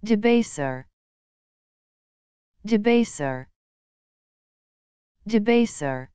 Debaser, debaser, debaser.